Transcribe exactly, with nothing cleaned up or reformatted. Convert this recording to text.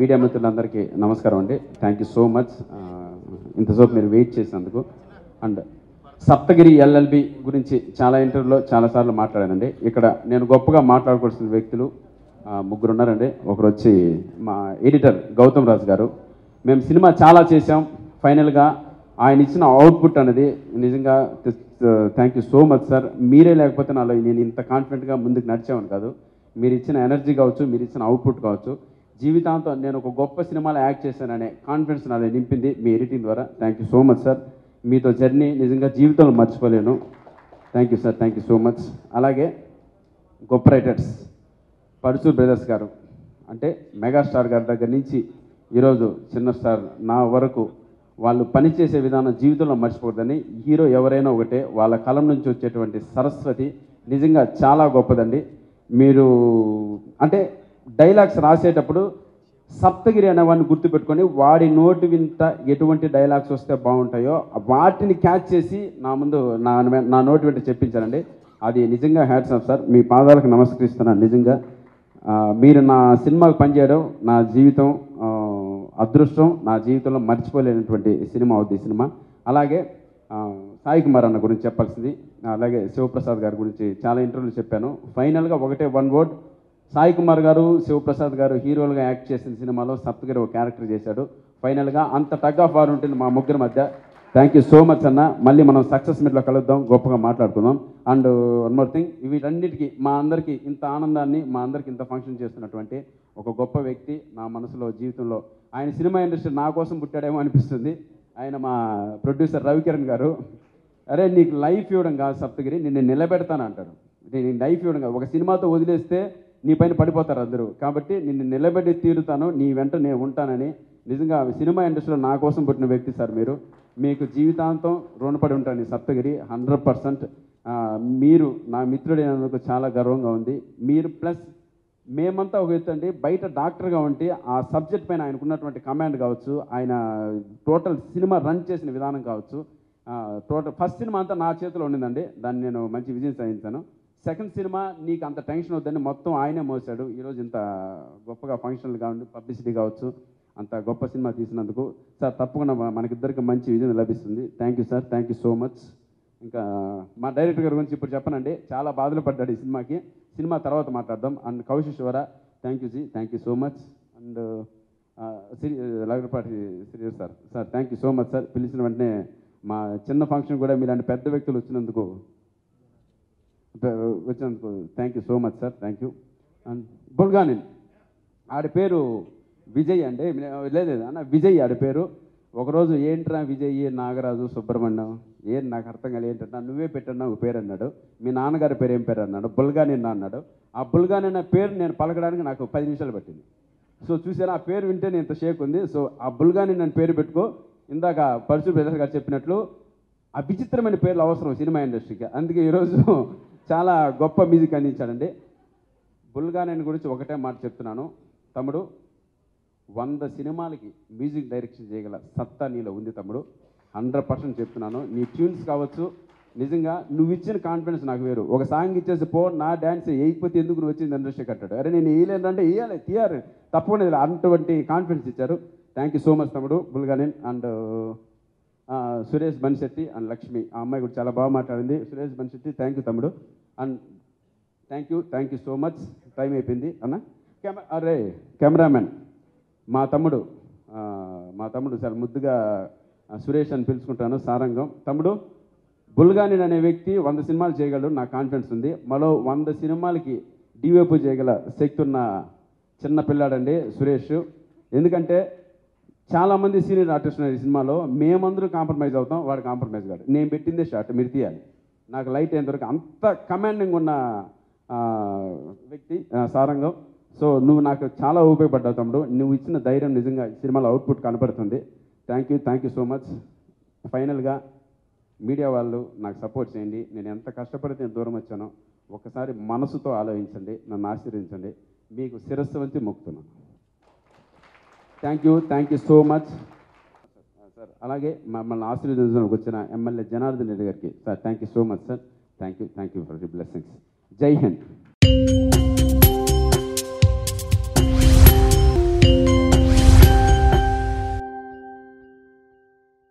Media మిత్రులందరికీ నమస్కారం అండి. థ్యాంక్ యూ సో మచ్ ఇంతసేపు మీరు వెయిట్ చేసినందుకు. అండ్ సప్తగిరి ఎల్ఎల్బి గురించి చాలా ఇంటర్వ్యూలో చాలాసార్లు మాట్లాడానండి. ఇక్కడ నేను గొప్పగా మాట్లాడుకోవాల్సిన వ్యక్తులు ముగ్గురు ఉన్నారండి. ఒకరు వచ్చి మా ఎడిటర్ గౌతమ్ రాజు గారు. మేము సినిమా చాలా చేసాం, ఫైనల్గా ఆయన ఇచ్చిన అవుట్పుట్ అనేది నిజంగా thank you so much sir. మీరే లేకపోతే నాలో నేను ఇంత కాన్ఫిడెంట్గా ముందుకు నడిచేవాను కాదు. మీరు ఇచ్చిన ఎనర్జీ కావచ్చు, మీరు ఇచ్చిన అవుట్పుట్ కావచ్చు, జీవితాంతం నేను ఒక గొప్ప సినిమాలో యాక్ట్ చేశాననే కాన్ఫిడెన్స్ నాలో నింపింది మీ ఎడిటింగ్ ద్వారా. Thank you so much sir. మీతో జర్నీ నిజంగా జీవితంలో మర్చిపోలేను. Thank you sir, thank you so much. అలాగే గొప్ప రైటర్స్ పరుచూర్ బ్రదర్స్ గారు, అంటే మెగాస్టార్ గారి దగ్గర నుంచి ఈరోజు చిన్న స్టార్ నా వరకు వాళ్ళు పనిచేసే విధానం జీవితంలో మర్చిపోద్దని, హీరో ఎవరైనా ఒకటే వాళ్ళ కలం నుంచి వచ్చేటువంటి సరస్వతి నిజంగా చాలా గొప్పదండి. మీరు అంటే డైలాగ్స్ రాసేటప్పుడు సప్తగిరి అనే వాడిని గుర్తుపెట్టుకొని వాడి నోటి వింత ఎటువంటి డైలాగ్స్ వస్తే బాగుంటాయో వాటిని క్యాచ్ చేసి నా ముందు నా నా నోటి వెంట చెప్పించారండి. అది నిజంగా హ్యాట్స్ ఆఫ్ సార్. మీ పాదాలకు నమస్కరిస్తున్నాను. నిజంగా మీరు నా సినిమాకు పనిచేయడం నా జీవితం అదృష్టం, నా జీవితంలో మర్చిపోలేనటువంటి సినిమా అవుతుంది ఈ సినిమా. అలాగే సాయి కుమార్ అన్న గురించి చెప్పాల్సింది, అలాగే శివప్రసాద్ గారి గురించి చాలా ఇంటర్వ్యూలు చెప్పాను. ఫైనల్గా ఒకటే వన్ వర్డ్, సాయి కుమార్ గారు శివప్రసాద్ గారు హీరోలుగా యాక్ట్ చేసిన సినిమాలో సప్తగిరి ఒక క్యారెక్టర్ చేశాడు. ఫైనల్గా అంత టగ్ ఆఫ్ వార్ ఉంటుంది మా ముగ్గురు మధ్య. థ్యాంక్ యూ సో మచ్ అన్న. మళ్ళీ మనం సక్సెస్ మీట్లో కలుద్దాం, గొప్పగా మాట్లాడుకుందాం. అండ్ వన్ మోర్ థింగ్, వీటన్నిటికీ మా అందరికీ ఇంత ఆనందాన్ని, మా అందరికీ ఇంత ఫంక్షన్ చేస్తున్నటువంటి ఒక గొప్ప వ్యక్తి నా మనసులో జీవితంలో ఆయన సినిమా ఇండస్ట్రీ నా కోసం పుట్టాడేమో అనిపిస్తుంది. ఆయన మా ప్రొడ్యూసర్ రవికిరణ్ గారు, అరే నీకు లైఫ్ ఇవ్వడం కాదు సప్తగిరి, నిన్ను నిలబెడతాను అంటాడు. నేను లైఫ్ ఇవ్వడం కాదు, ఒక సినిమాతో వదిలేస్తే నీ పైన పడిపోతారు అందరూ, కాబట్టి నిన్ను నిలబెట్టి తీరుతాను, నీ వెంట నేను ఉంటానని నిజంగా సినిమా ఇండస్ట్రీలో నా కోసం పుట్టిన వ్యక్తి సార్ మీరు. మీకు జీవితాంతం రుణపడి ఉంటాను సప్తగిరి హండ్రెడ్ పర్సెంట్. మీరు నా మిత్రుడైనందుకు చాలా గర్వంగా ఉంది. మీరు ప్లస్ మేమంతా ఒక ఎత్తండి, బయట డాక్టర్గా ఉంటే ఆ సబ్జెక్ట్ పైన ఆయనకున్నటువంటి కమాండ్ కావచ్చు, ఆయన టోటల్ సినిమా రన్ చేసిన విధానం కావచ్చు, టోటల్ ఫస్ట్ సినిమా అంతా నా చేతిలో ఉండిందండి, దాన్ని నేను మంచి విజయం సాధించాను. సెకండ్ సినిమా నీకు అంత టెన్షన్ వద్దని మొత్తం ఆయనే మోసాడు. ఈరోజు ఇంత గొప్పగా ఫంక్షన్లు కావండి, పబ్లిసిటీ కావచ్చు, అంత గొప్ప సినిమా తీసినందుకు సార్ తప్పకుండా మనకిద్దరికి మంచి విజయం లభిస్తుంది. Thank you sir, thank you so much. ఇంకా మా డైరెక్టర్ గారి గురించి ఇప్పుడు చెప్పనండి, చాలా బాధలు పడ్డాడు ఈ సినిమాకి, సినిమా తర్వాత మాట్లాడదాం. And కౌశేశ్వర thank you ji, thank you so much. And Shri Lagadapati Shri sir sir thank you so much sir. పిలిచిన వెంటనే మా చిన్న ఫంక్షన్ కూడా మీలాంటి పెద్ద వ్యక్తులు వచ్చినందుకు వచ్చినందుకు thank you so much sir, thank you. And Bulganin ఆడి పేరు విజయ్ అండి, లేదు అన్న విజయ్ ఆడి పేరు. ఒకరోజు ఏంట్రా విజయ్ నాగరాజు సుబ్రహ్మణ్యం ఏం నాకు అర్థం కాదు, ఏంటన్నా నువ్వే పెట్టన్నా ఒక పేరు అన్నాడు. మీ నాన్నగారి పేరు ఏం పేరు అన్నాడు, బుల్గానిన్న అన్నాడు. ఆ బుల్గానిన్న పేరు నేను పలకడానికి నాకు పది నిమిషాలు పట్టింది. సో చూసాను ఆ పేరు వింటే నేను ఇంత షేక్ ఉంది. సో ఆ బుల్గానిన్న పేరు పెట్టుకో, ఇందాక పరుచూరు బ్రదర్స్ గారు చెప్పినట్లు ఆ విచిత్రమైన పేర్లు అవసరం సినిమా ఇండస్ట్రీకి, అందుకే ఈరోజు చాలా గొప్ప మ్యూజిక్ అందించాడండి. బుల్గానిన్న గురించి ఒకటే మాట చెప్తున్నాను తమ్ముడు, వంద సినిమాలకి మ్యూజిక్ డైరెక్షన్ చేయగల సత్తా నీలో ఉంది తమ్ముడు, హండ్రెడ్ పర్సెంట్ చెప్తున్నాను. నీ ట్యూన్స్ కావచ్చు, నిజంగా నువ్వు ఇచ్చిన కాన్ఫిడెన్స్ నాకు వేరు. ఒక సాంగ్ ఇచ్చేసి పో, నా డ్యాన్స్ వేయకపోతే ఎందుకు నువ్వు వచ్చింది ఇండస్ట్రీకి అంటాడు. అరే నేను వేయలేదంటే వేయాలి, తీయాలి తప్పకుండా, అటువంటి కాన్ఫిడెన్స్ ఇచ్చారు. థ్యాంక్ యూ సో మచ్ తమ్ముడు బుల్గానిన్. అండ్ సురేష్ బన్సెట్టి అండ్ లక్ష్మి, ఆ అమ్మాయి కూడా చాలా బాగా మాట్లాడింది. సురేష్ బన్సెట్టి థ్యాంక్ యూ తమ్ముడు. And thank you thank you so much. Time అయిపోయింది అన్న. కెమెరా అరే కెమెరామెన్ మా తమ్ముడు, మా తమ్ముడు సార్ ముద్దుగా సురేష్ అని పిలుచుకుంటాను, సారంగం తమ్ముడు. బుల్గానిన్ అనే వ్యక్తి వంద సినిమాలు చేయగలడు, నాకు కాన్ఫిడెన్స్ ఉంది. మరో వంద సినిమాలకి డివా పూజ చేయగల సెక్టున చిన్న పిల్లాడండి సురేష్. ఎందుకంటే చాలామంది సీనియర్ ఆర్టిస్ట్ ఉన్నారు ఈ సినిమాలో, మేమందరూ కాంప్రమైజ్ అవుతాం, వాడు కాంప్రమైజ్ కాదు. నేను పెట్టిందే షార్ట్ మీరు తీయాలి, నాకు లైట్ అయ్యేంతవరకు అంత కమాండింగ్ ఉన్న వ్యక్తి సారంగం. సో నువ్వు నాకు చాలా ఉపయోగపడ్డావు తమ్ముడు, నువ్వు ఇచ్చిన ధైర్యం నిజంగా సినిమాలో అవుట్పుట్ కనపడుతుంది. Thank you thank you so much. ఫైనల్గా మీడియా వాళ్ళు నాకు సపోర్ట్ చేయండి, నేను ఎంత కష్టపడితే నేను దూరం వచ్చానో ఒకసారి మనసుతో ఆలోచించండి, నన్ను ఆశీర్వించండి. మీకు శిరస్సు వంచి మొక్కుతున్నాను. Thank you thank you so much sir. అలాగే మమ్మల్ని ఆశీర్వదించడానికి వచ్చిన ఎమ్మెల్యే జనార్దన్ రెడ్డి గారికి sir thank you so much sir, thank you thank you for the blessings. జై హింద్.